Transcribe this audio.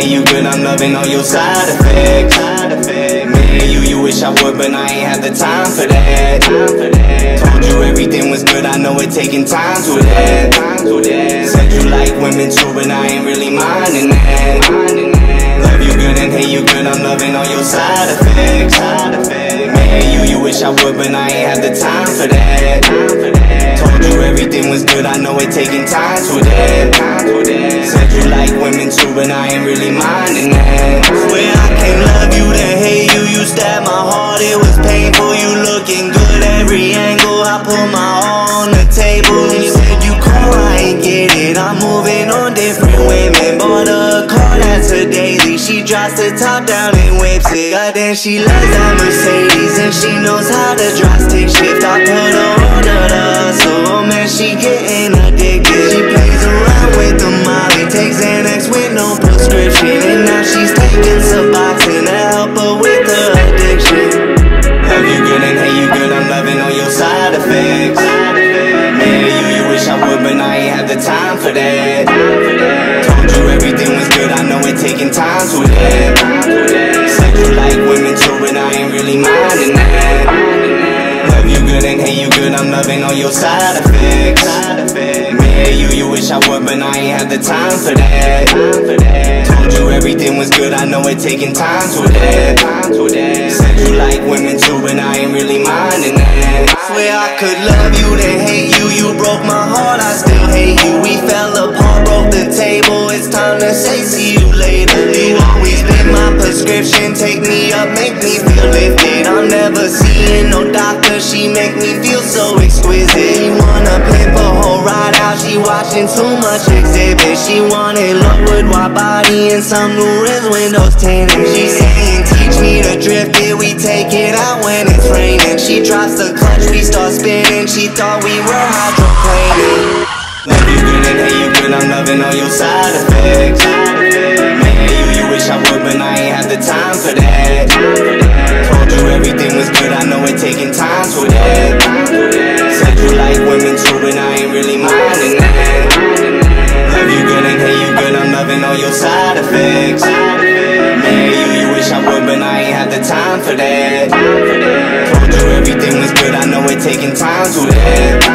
and you good, I'm loving all your side effects. Me and you wish I would, but I ain't have the time for that. Told you everything was good, I know it taking time to that. Said you like women too, but I ain't really minding that. Love you good and hate you good, I'm loving all your side effects. Me and you wish I would, but I ain't have the time for that. Told you everything was good, I know it taking time to that. Said you like women too, but I ain't really minding that. When I can't love you, then hate you, you stabbed my heart, it was painful. You looking good every angle, I put my all on the table. You said you cold, I ain't get it, I'm moving on different women. Bought a car that's a daily, she drives the top down and whips it. God damn, she loves that Mercedes, and she knows how to drive stick shift. I put her on the oh man, she getting addicted. She plays around with the Molly, takes Xanax with no prescription, and now she's taking Suboxone to help her with her addiction. Love you good and hate you good, I'm loving all your side effects. Me and you wish I would, but I ain't had the time for that. Told you everything was good, I know it taking time to that. Said you like women too, but I ain't really minding that. You good and hate you good, I'm loving all your side effects. Me and you wish I would, but I ain't had the time for that. Told you everything was good, I know it taking time to that. Said you like women too, but I ain't really minding that. Swear I could love you, then hate you, you broke my heart, I still hate you. We fell apart, broke the table, it's time to say see you later. You always been my prescription, take me up, make me feel lifted. I'm never seeing no doctor, she make me feel so exquisite. She wanna pimp a whole ride out, she watching too much exhibit. She wanted luck with wide body and some new rims, windows tinted. She saying teach me to drift it, we take it out when it's raining. She drops the clutch, we start spinning, she thought we were hydroplaning. Love you good and hate you good, I'm loving all your side effects. Me and you wish I would, but I ain't have the time for that. Told you everything was good, I know it taking time to that. Said you like women too, but I ain't really minding that. Love you good and hate you good, I'm loving all your side effects. Me and you wish I would, but I ain't had the time for that. Told you everything was good, I know it taking time to that.